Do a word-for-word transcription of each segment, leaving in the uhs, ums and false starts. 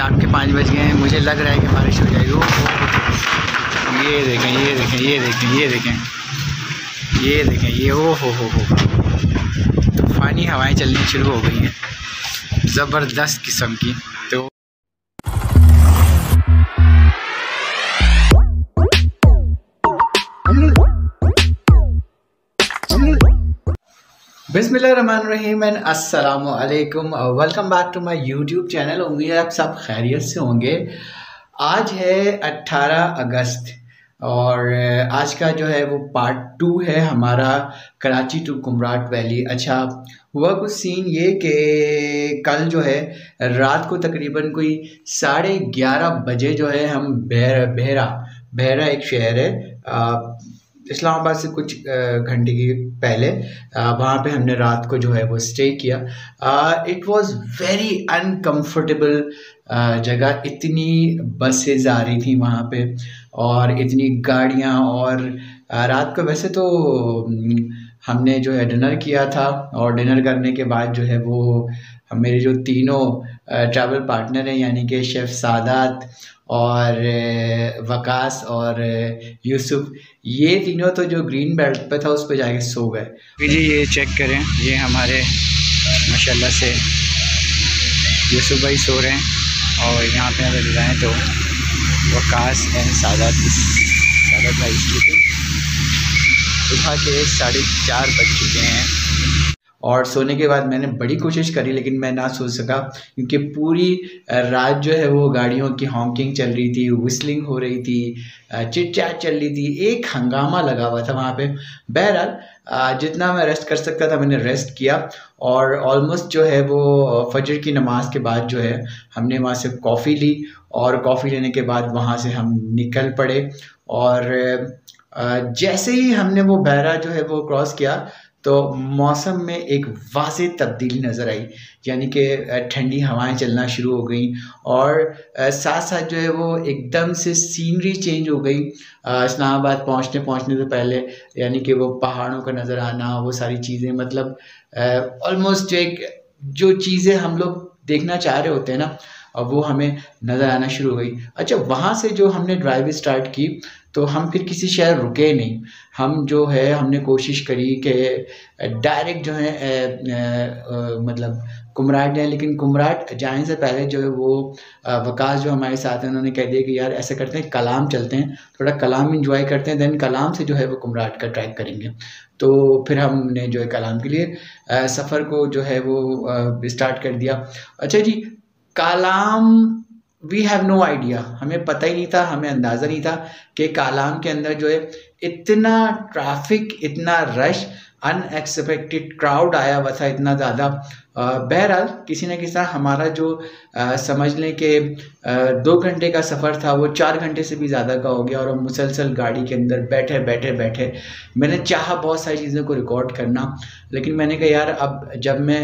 शाम के पाँच बज गए हैं, मुझे लग रहा है कि बारिश हो जाएगी। वो ये देखें ये देखें ये देखें ये देखें ये देखें ये ओ हो हो हो तूफ़ानी हवाएं चलनी शुरू हो गई हैं, ज़बरदस्त किस्म की। तो बिस्मिल्लाहिर्रहमानिर्रहीम एंड अस्सलामुअलैकुम, welcome back to my YouTube channel. उम्मीद है आप सब खैरियत से होंगे। आज है अठारह अगस्त और आज का जो है वो पार्ट टू है हमारा कराची टू कुमराट वैली। अच्छा, हुआ कुछ सीन ये कि कल जो है रात को तकरीबन कोई साढ़े ग्यारह बजे जो है हम बहरा बहरा बहरा एक शहर है आ, इस्लामाबाद से कुछ घंटे के पहले, वहाँ पे हमने रात को जो है वो स्टे किया। इट वाज वेरी अनकंफर्टेबल जगह, इतनी बसेज आ रही थी वहाँ पे और इतनी गाड़ियाँ। और रात को वैसे तो हमने जो है डिनर किया था और डिनर करने के बाद जो है वो मेरे जो तीनों ट्रैवल पार्टनर हैं यानी कि शेफ़ सादात और वकास और यूसुफ, ये तीनों तो जो ग्रीन बेल्ट पे था उस पर जाके सो गए जी। ये चेक करें, ये हमारे माशाल्लाह से यूसुफ भाई सो रहे हैं और यहाँ पे अगर जाएँ तो वकास एंड सादात सादात भाई स्लीपिंग। सुबह के साढ़े चार बज चुके हैं और सोने के बाद मैंने बड़ी कोशिश करी लेकिन मैं ना सो सका क्योंकि पूरी रात जो है वो गाड़ियों की हॉकिंग चल रही थी, विस्लिंग हो रही थी, चिटचाट चल रही थी, एक हंगामा लगा हुआ था वहाँ पे। बहरहाल जितना मैं रेस्ट कर सकता था मैंने रेस्ट किया और ऑलमोस्ट जो है वो फजर की नमाज के बाद जो है हमने वहाँ से कॉफ़ी ली और कॉफ़ी लेने के बाद वहाँ से हम निकल पड़े। और जैसे ही हमने वो बहरा जो है वो क्रॉस किया तो मौसम में एक वाज़े तब्दीली नज़र आई, यानी कि ठंडी हवाएं चलना शुरू हो गई और साथ साथ जो है वो एकदम से सीनरी चेंज हो गई। इस्लामाबाद पहुंचने पहुंचने से पहले यानी कि वो पहाड़ों का नज़र आना, वो सारी चीज़ें, मतलब ऑलमोस्ट एक जो चीज़ें हम लोग देखना चाह रहे होते हैं ना, और वो हमें नज़र आना शुरू हो गई। अच्छा, वहाँ से जो हमने ड्राइव स्टार्ट की तो हम फिर किसी शहर रुके नहीं, हम जो है हमने कोशिश करी कि डायरेक्ट जो है ए, ए, ए, मतलब कुमराट जाएँ। लेकिन कुमराट जाने से पहले जो है वो वकास जो हमारे साथ हैं उन्होंने कह दिया कि यार ऐसा करते हैं कलाम चलते हैं, थोड़ा कलाम इंजॉय करते हैं, देन कलाम से जो है वो कुमराट का ट्रैक करेंगे। तो फिर हमने जो है कलाम के लिए सफ़र को जो है वो स्टार्ट कर दिया। अच्छा जी, Kalam we have no idea, हमें पता ही नहीं था, हमें अंदाज़ा नहीं था कि कलाम के अंदर जो है इतना ट्रैफिक, इतना रश, अनएक्सपेक्टेड क्राउड आया हुआ था इतना ज़्यादा। बहरहाल किसी न किसी तरह हमारा जो आ, समझ लें कि दो घंटे का सफ़र था वो चार घंटे से भी ज़्यादा का हो गया और हम मुसलसल गाड़ी के अंदर बैठे बैठे बैठे। मैंने चाहा बहुत सारी चीज़ों को रिकॉर्ड करना लेकिन मैंने कहा यार अब जब मैं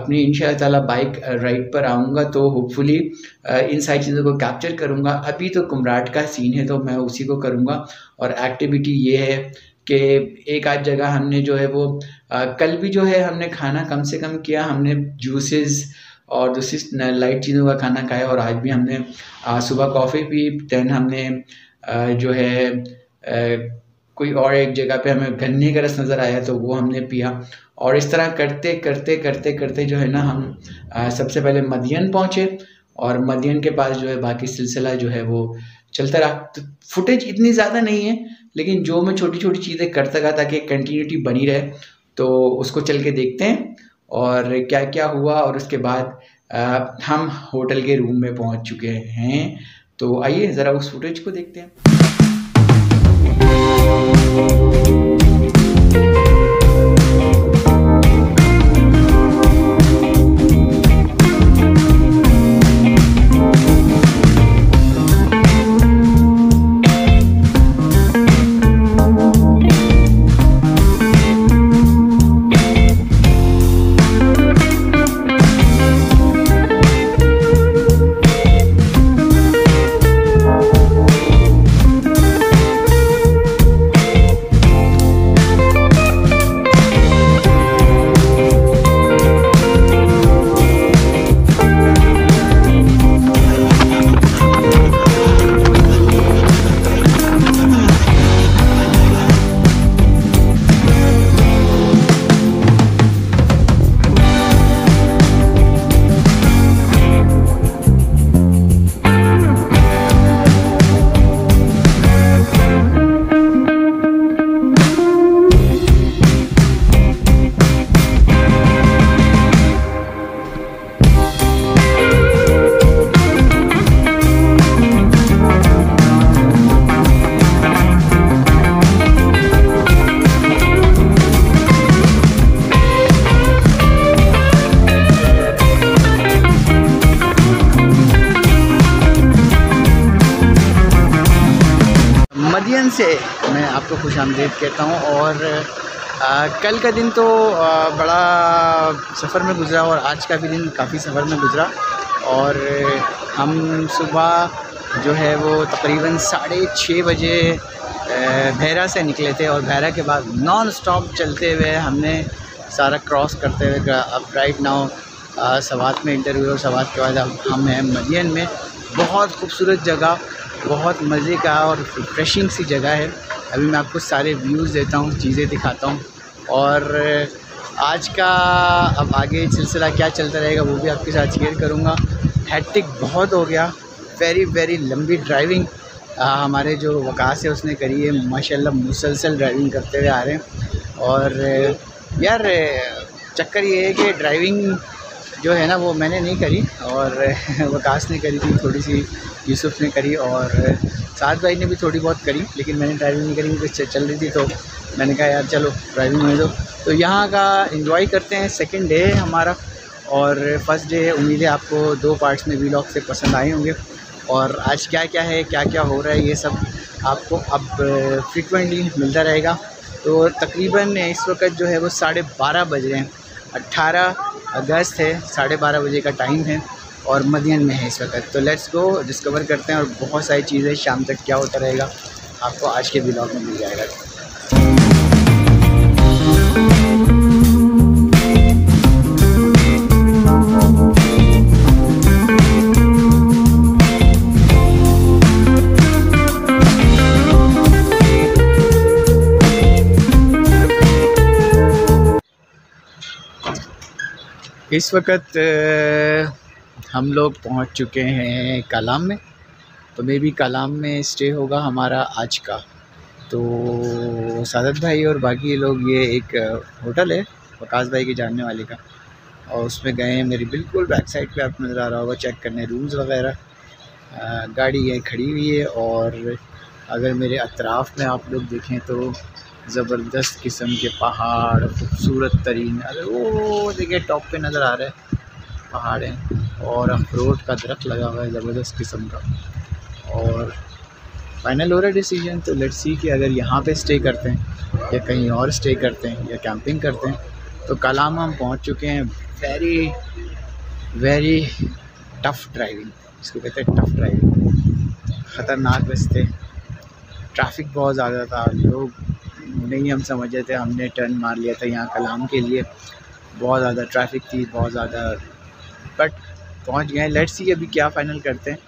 अपनी इंशाअल्लाह ताला बाइक राइड पर आऊँगा तो होपफुली इन सारी चीज़ों को कैप्चर करूँगा। अभी तो कुमराट का सीन है तो मैं उसी को करूँगा। और एक्टिविटी ये है कि एक आध जगह हमने जो है वो आ, कल भी जो है हमने खाना कम से कम किया, हमने जूसेस और दूसरी लाइट चीज़ों का खाना खाया और आज भी हमने आ, सुबह कॉफ़ी पी, दैन हमने आ, जो है आ, कोई और एक जगह पे हमें गन्ने का रस नज़र आया तो वो हमने पिया। और इस तरह करते करते करते करते जो है ना हम आ, सबसे पहले मदयन पहुँचे और मदयन के पास जो है बाकी सिलसिला जो है वो चलता रहा। तो फुटेज इतनी ज़्यादा नहीं है लेकिन जो मैं छोटी छोटी चीज़ें करता था ताकि कंटिन्यूटी बनी रहे तो उसको चल के देखते हैं और क्या क्या हुआ। और उसके बाद आ, हम होटल के रूम में पहुंच चुके हैं तो आइए ज़रा उस फुटेज को देखते हैं। मदयन से मैं आपको खुशामदीद कहता हूँ। और आ, कल का दिन तो आ, बड़ा सफ़र में गुज़रा और आज का भी दिन काफ़ी सफ़र में गुज़रा। और हम सुबह जो है वो तकरीबन साढ़े छः बजे भैरा से निकले थे और भैरा के बाद नॉन स्टॉप चलते हुए हमने सारा क्रॉस करते हुए अब राइट नाउ स्वात में इंटरव्यू और स्वात के बाद अब हम हैं मदयन में। बहुत खूबसूरत जगह, बहुत मज़े का और रिफ्रेशिंग सी जगह है। अभी मैं आपको सारे व्यूज़ देता हूँ, चीज़ें दिखाता हूँ और आज का अब आगे सिलसिला क्या चलता रहेगा वो भी आपके साथ शेयर करूँगा। हैक्टिक बहुत हो गया, वेरी वेरी लंबी ड्राइविंग आ, हमारे जो वकास है उसने करी है, माशाल्लाह मुसलसल ड्राइविंग करते हुए आ रहे हैं। और यार चक्कर ये है कि ड्राइविंग जो है ना वो मैंने नहीं करी और वकास ने करी थी, थोड़ी सी यूसुफ़ ने करी और साथ भाई ने भी थोड़ी बहुत करी, लेकिन मैंने ड्राइविंग नहीं करी क्योंकि चल रही थी तो मैंने कहा यार चलो ड्राइविंग में दो। तो यहाँ का एंजॉय करते हैं, सेकंड डे है हमारा और फर्स्ट डे। उम्मीद है आपको दो पार्ट्स में व्लॉग से पसंद आए होंगे और आज क्या क्या है, क्या क्या हो रहा है, ये सब आपको अब फ्रिक्वेंटली मिलता रहेगा। तो तकरीबन इस वक्त जो है वो साढ़े बारह बज रहे हैं, अट्ठारह अगस्त है, साढ़े बारह बजे का टाइम है और मदयन में है इस वक्त। तो लेट्स गो डिस्कवर करते हैं और बहुत सारी चीज़ें शाम तक क्या होता रहेगा आपको आज के व्लॉग में मिल जाएगा। इस वक्त हम लोग पहुंच चुके हैं कलाम में, तो मे बी कलाम में स्टे होगा हमारा आज का। तो सादत भाई और बाकी लोग, ये एक होटल है वकास भाई के जानने वाले का और उसमें गए हैं। मेरी बिल्कुल बैक साइड पे आपको नज़र आ रहा होगा, चेक करने रूम्स वग़ैरह। गाड़ी ये खड़ी हुई है और अगर मेरे अतराफ़ में आप लोग देखें तो ज़बरदस्त किस्म के पहाड़, खूबसूरत तरीन, अरे वो देखिए टॉप पे नज़र आ रहा है पहाड़ हैं और अखरोट का दरख्त लगा हुआ है ज़बरदस्त किस्म का। और फाइनल हो रहा है डिसीजन, तो लेट्स सी कि अगर यहाँ पे स्टे करते हैं या कहीं और स्टे करते हैं या कैंपिंग करते हैं। तो कलाम हम पहुँच चुके हैं, वेरी वेरी टफ़ ड्राइविंग, इसको कहते हैं टफ़ ड्राइविंग, ख़तरनाक रास्ते, ट्रैफिक बहुत ज़्यादा था, लोग नहीं हम समझे थे, हमने टर्न मार लिया था यहाँ कलाम के लिए, बहुत ज़्यादा ट्रैफिक थी, बहुत ज़्यादा, बट पहुँच गए। लेट्स सी अभी क्या फ़ाइनल करते हैं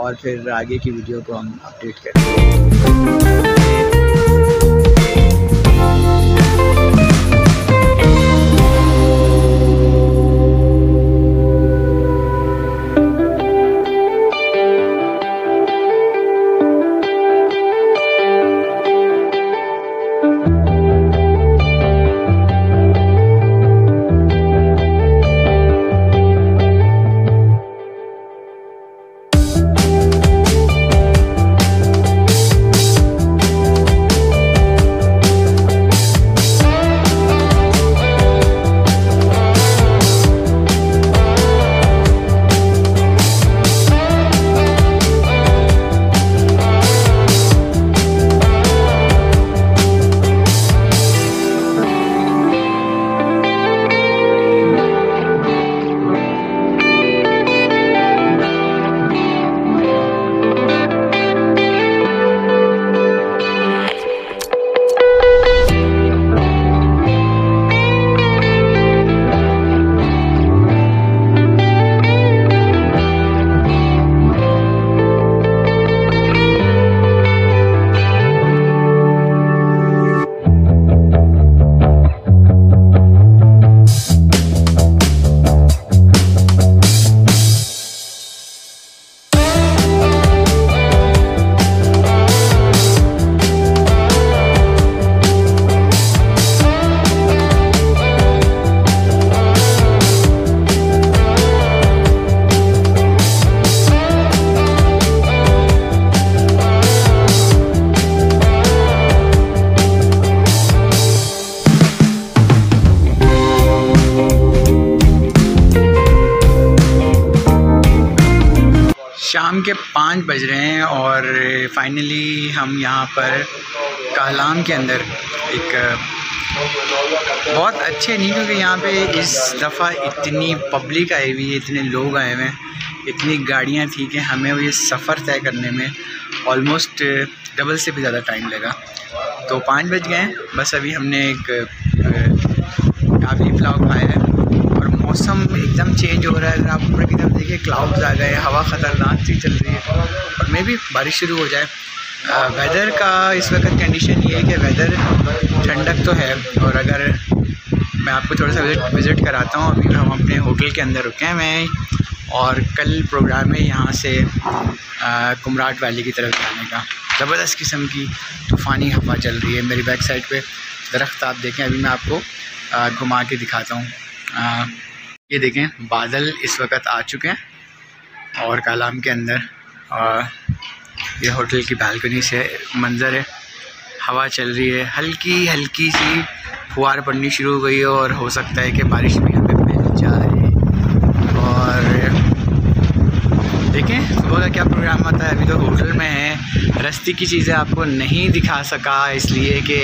और फिर आगे की वीडियो को हम अपडेट करते हैं। शाम के पाँच बज रहे हैं और फाइनली हम यहाँ पर कलाम के अंदर एक बहुत अच्छे नहीं, क्योंकि यहाँ पे इस दफ़ा इतनी पब्लिक आई हुई है, इतने लोग आए हुए हैं, इतनी गाड़ियाँ थी कि हमें ये सफ़र तय करने में ऑलमोस्ट डबल से भी ज़्यादा टाइम लगा। तो पाँच बज गए हैं बस। अभी हमने एक काबली पुलाव खाया है और मौसम एकदम चेंज हो रहा है। अगर आप ऊपर की तरफ देखिए क्लाउड्स आ गए, हवा ख़तरनाक सी चल रही है और मे बी बारिश शुरू हो जाए। वेदर का इस वक्त कंडीशन ये है कि वेदर ठंडक तो है, और अगर मैं आपको थोड़ा सा विज़िट विज़िट कराता हूँ। अभी हम अपने होटल के अंदर रुके हैं मैं, और कल प्रोग्राम है यहाँ से कुमराट वैली की तरफ जाने का। ज़बरदस्त किस्म की तूफ़ानी हवा चल रही है। मेरी बैक साइड पे दरख्त आप देखें, अभी मैं आपको घुमा के दिखाता हूँ। ये देखें बादल इस वक्त आ चुके हैं और कलाम के अंदर, और ये होटल की बालकनी से मंज़र है। हवा चल रही है, हल्की हल्की सी फुहार पड़नी शुरू हो गई है और हो सकता है कि बारिश भी यहाँ पे मिल जाए। और देखें सुबह का क्या प्रोग्राम आता है। अभी तो होटल में है, रास्ते की चीज़ें आपको नहीं दिखा सका इसलिए कि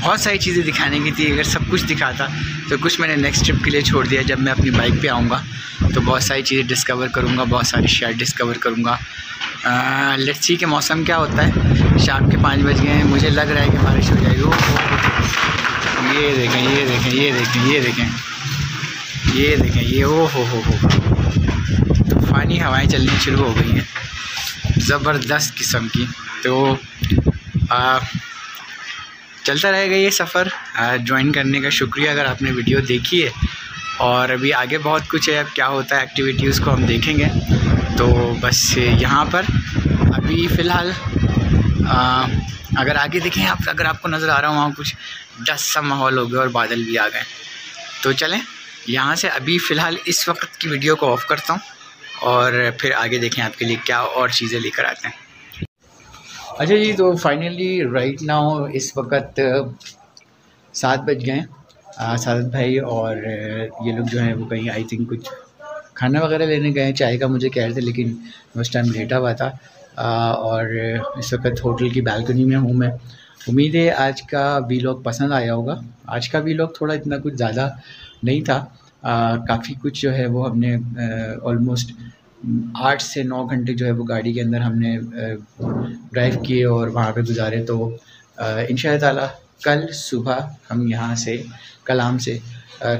बहुत सारी चीज़ें दिखाने की थी। अगर सब कुछ दिखाता तो कुछ मैंने नेक्स्ट ट्रिप के लिए छोड़ दिया। जब मैं अपनी बाइक पे आऊँगा तो बहुत सारी चीज़ें डिस्कवर करूँगा, बहुत सारी शहर डिस्कवर करूँगा। लेट्स सी के मौसम क्या होता है। शाम के पाँच बज गए हैं, मुझे लग रहा है कि बारिश हो जाएगी। ये देखें ये देखें ये देखें ये देखें ये देखें ये ओ हो हो हो तूफ़ानी हवाएं चलनी शुरू हो गई हैं, ज़बरदस्त किस्म की। तो आ, चलता रहेगा ये सफ़र। ज्वाइन करने का शुक्रिया अगर आपने वीडियो देखी है। और अभी आगे बहुत कुछ है, अब क्या होता है एक्टिविटीज़ को हम देखेंगे। तो बस यहाँ पर अभी फ़िलहाल अगर आगे देखें आप, अगर आपको नज़र आ रहा हो वहाँ कुछ डस्ट सा माहौल हो गया और बादल भी आ गए। तो चलें यहाँ से अभी फ़िलहाल इस वक्त की वीडियो को ऑफ़ करता हूँ और फिर आगे देखें आपके लिए क्या और चीज़ें लेकर आते हैं। अच्छा जी, तो फाइनली राइट नाउ इस वक्त सात बज गए हैं। सादत भाई और ये लोग जो हैं वो कहीं आई थिंक कुछ खाना वगैरह लेने गए हैं, चाय का मुझे कह रहे थे, लेकिन उस टाइम लेटा हुआ था। आ, और इस वक्त होटल की बालकनी में हूँ मैं। उम्मीद है आज का व्लॉग पसंद आया होगा। आज का व्लॉग थोड़ा इतना कुछ ज़्यादा नहीं था, काफ़ी कुछ जो है वो हमने ऑलमोस्ट आठ से नौ घंटे जो है वो गाड़ी के अंदर हमने ड्राइव किए और वहाँ पे गुजारे। तो इंशा अल्लाह कल सुबह हम यहाँ से कलाम से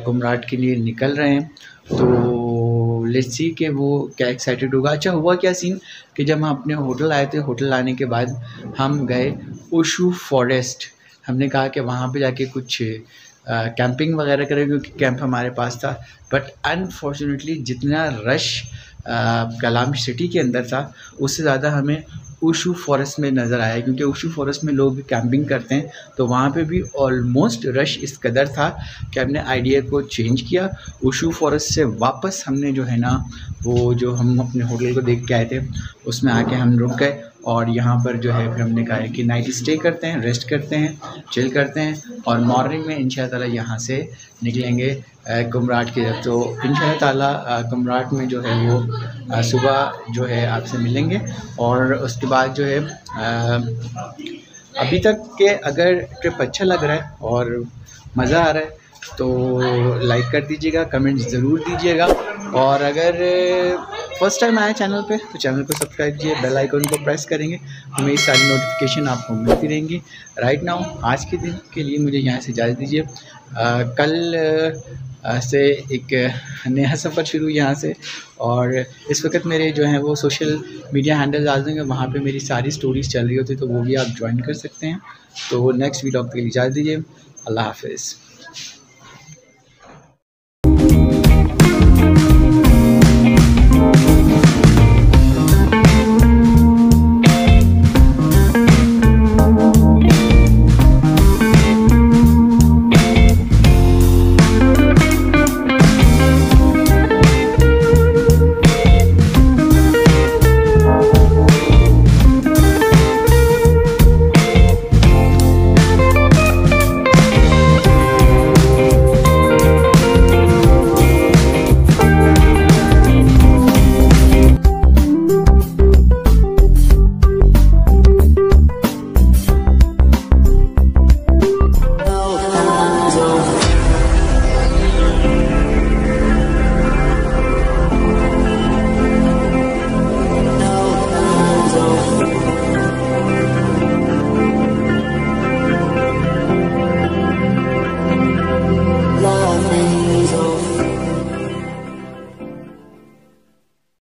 कुमराट के लिए निकल रहे हैं। तो लेट्स सी कि वो क्या एक्साइटेड होगा। अच्छा, हुआ क्या सीन कि जब हम अपने होटल आए थे, होटल आने के बाद हम गए ओशू फॉरेस्ट। हमने कहा कि वहाँ पे जाके कुछ कैंपिंग वगैरह करें, क्योंकि कैंप हमारे पास था। बट अनफॉर्चुनेटली जितना रश कलाम सिटी के अंदर था उससे ज़्यादा हमें ओशू फॉरेस्ट में नज़र आया, क्योंकि ओशू फॉरेस्ट में लोग कैंपिंग करते हैं। तो वहाँ पे भी ऑलमोस्ट रश इस कदर था कि हमने आइडिया को चेंज किया। ओशू फॉरेस्ट से वापस हमने जो है ना वो जो हम अपने होटल को देख के आए थे उसमें आके हम रुक गए, और यहाँ पर जो है फिर हमने कहा है कि नाइट स्टे करते हैं, रेस्ट करते हैं, चिल करते हैं, और मॉर्निंग में इंशा अल्लाह यहाँ से निकलेंगे कुमराट की तरफ। तो इंशा अल्लाह कुमराट में जो है वो सुबह जो है आपसे मिलेंगे। और उसके बाद जो है अभी तक के अगर ट्रिप अच्छा लग रहा है और मज़ा आ रहा है तो लाइक कर दीजिएगा, कमेंट ज़रूर दीजिएगा, और अगर फर्स्ट टाइम आया चैनल पे तो चैनल को सब्सक्राइब कीजिए, बेल आइकन को प्रेस करेंगे, हमें ये सारी नोटिफिकेशन आपको मिलती रहेंगी। राइट नाउ आज के दिन के लिए मुझे यहाँ से इजाज़त दीजिए। कल आ, से एक नया सफ़र शुरू यहाँ से। और इस वक्त मेरे जो हैं वो सोशल मीडिया हैंडल डाल देंगे, वहाँ पे मेरी सारी स्टोरीज़ चल रही होती, तो वो भी आप ज्वाइन कर सकते हैं। तो नेक्स्ट वीडियो के लिए इजाज़त दीजिए। अल्लाह हाफिज़।